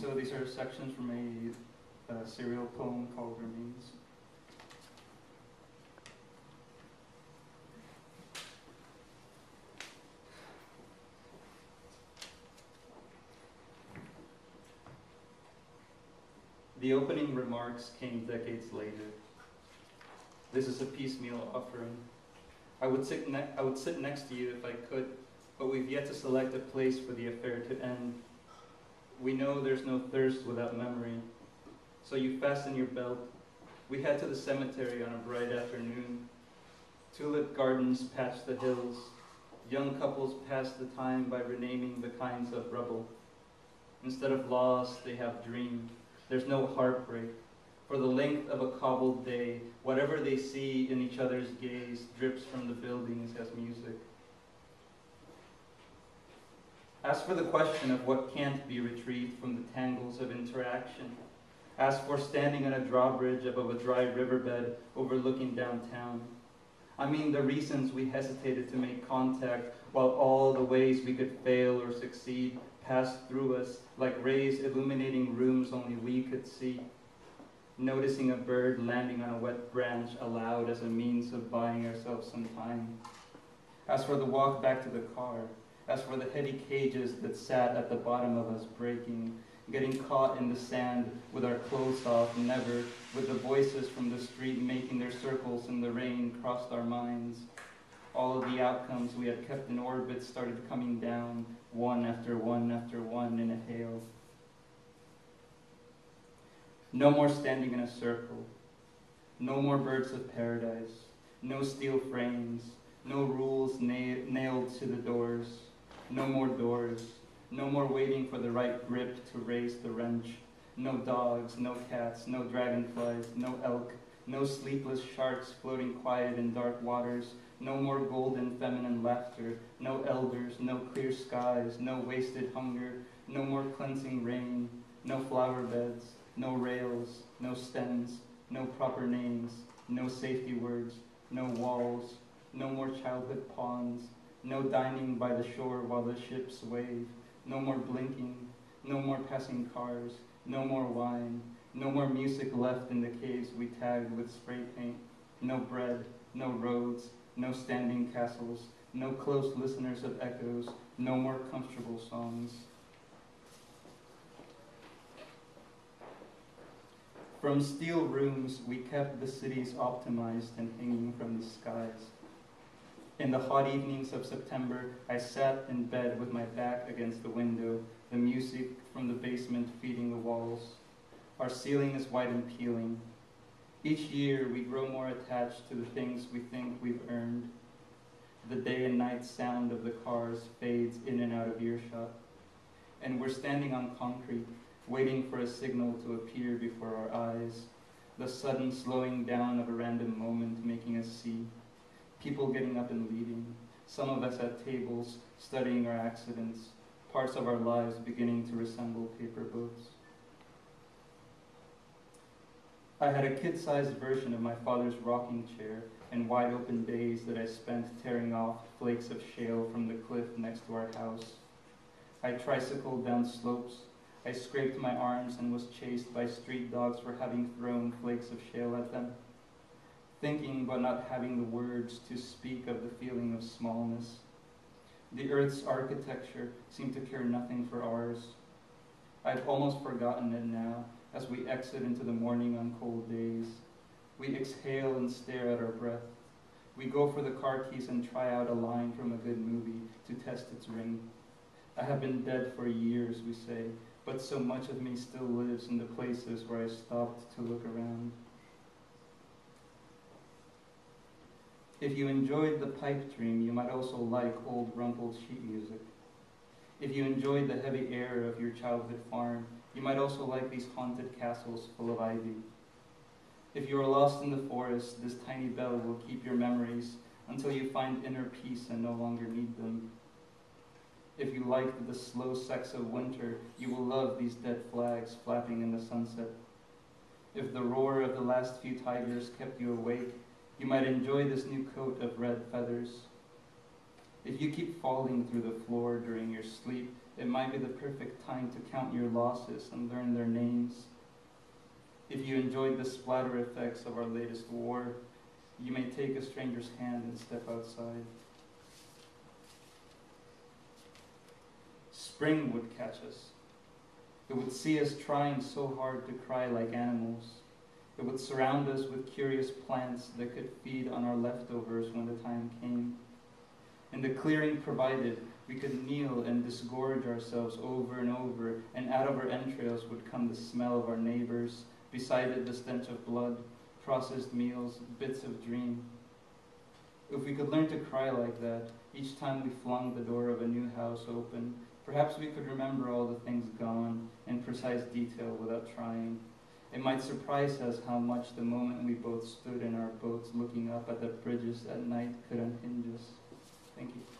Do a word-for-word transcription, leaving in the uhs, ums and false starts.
So these are sections from a, a serial poem called Remains. The opening remarks came decades later. This is a piecemeal offering. I would sit ne I would sit next to you if I could, but we've yet to select a place for the affair to end. We know there's no thirst without memory, so you fasten your belt. We head to the cemetery on a bright afternoon. Tulip gardens patch the hills. Young couples pass the time by renaming the kinds of rubble. Instead of loss, they have dream. There's no heartbreak. For the length of a cobbled day, whatever they see in each other's gaze drips from the buildings as music. As for the question of what can't be retrieved from the tangles of interaction, as for standing on a drawbridge above a dry riverbed overlooking downtown, I mean the reasons we hesitated to make contact while all the ways we could fail or succeed passed through us like rays illuminating rooms only we could see, noticing a bird landing on a wet branch aloud as a means of buying ourselves some time. As for the walk back to the car, as for the heavy cages that sat at the bottom of us breaking, getting caught in the sand with our clothes off, never, with the voices from the street making their circles in the rain crossed our minds. All of the outcomes we had kept in orbit started coming down, one after one after one in a hail. No more standing in a circle, no more birds of paradise, no steel frames, no rules na nailed to the doors. No more doors, no more waiting for the right grip to raise the wrench. No dogs, no cats, no dragonflies, no elk, no sleepless sharks floating quiet in dark waters, no more golden feminine laughter, no elders, no clear skies, no wasted hunger, no more cleansing rain, no flower beds, no rails, no stems, no proper names, no safety words, no walls, no more childhood ponds, no dining by the shore while the ships wave, no more blinking, no more passing cars, no more wine, no more music left in the caves we tagged with spray paint, no bread, no roads, no standing castles, no close listeners of echoes, no more comfortable songs. From steel rooms we kept the cities optimized and hanging from the skies. In the hot evenings of September, I sat in bed with my back against the window, the music from the basement feeding the walls. Our ceiling is wide and peeling. Each year, we grow more attached to the things we think we've earned. The day and night sound of the cars fades in and out of earshot. And we're standing on concrete, waiting for a signal to appear before our eyes, the sudden slowing down of a random moment making us see. People getting up and leaving, some of us at tables, studying our accidents, parts of our lives beginning to resemble paper boats. I had a kid-sized version of my father's rocking chair and wide open days that I spent tearing off flakes of shale from the cliff next to our house. I tricycled down slopes, I scraped my arms and was chased by street dogs for having thrown flakes of shale at them. Thinking but not having the words to speak of the feeling of smallness. The earth's architecture seemed to care nothing for ours. I've almost forgotten it now as we exit into the morning on cold days. We exhale and stare at our breath. We go for the car keys and try out a line from a good movie to test its ring. I have been dead for years, we say, but so much of me still lives in the places where I stopped to look around. If you enjoyed the pipe dream, you might also like old rumpled sheet music. If you enjoyed the heavy air of your childhood farm, you might also like these haunted castles full of ivy. If you are lost in the forest, this tiny bell will keep your memories until you find inner peace and no longer need them. If you liked the slow sex of winter, you will love these dead flags flapping in the sunset. If the roar of the last few tigers kept you awake, you might enjoy this new coat of red feathers. If you keep falling through the floor during your sleep, it might be the perfect time to count your losses and learn their names. If you enjoyed the splatter effects of our latest war, you may take a stranger's hand and step outside. Spring would catch us. It would see us trying so hard to cry like animals. It would surround us with curious plants that could feed on our leftovers when the time came. In the clearing provided, we could kneel and disgorge ourselves over and over, and out of our entrails would come the smell of our neighbors, beside it the stench of blood, processed meals, bits of dream. If we could learn to cry like that, each time we flung the door of a new house open, perhaps we could remember all the things gone in precise detail without trying. It might surprise us how much the moment we both stood in our boats looking up at the bridges at night could unhinge us. Thank you.